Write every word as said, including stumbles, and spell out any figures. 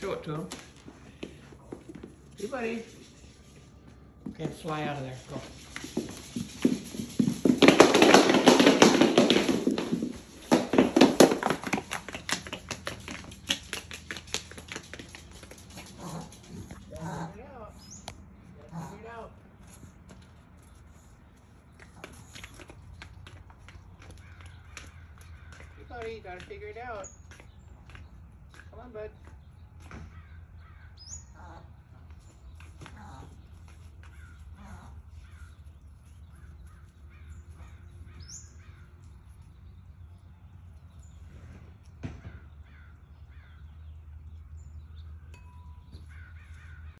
short to them. Hey, buddy. Okay, fly out of there. Go. You gotta figure it out. Come on, bud.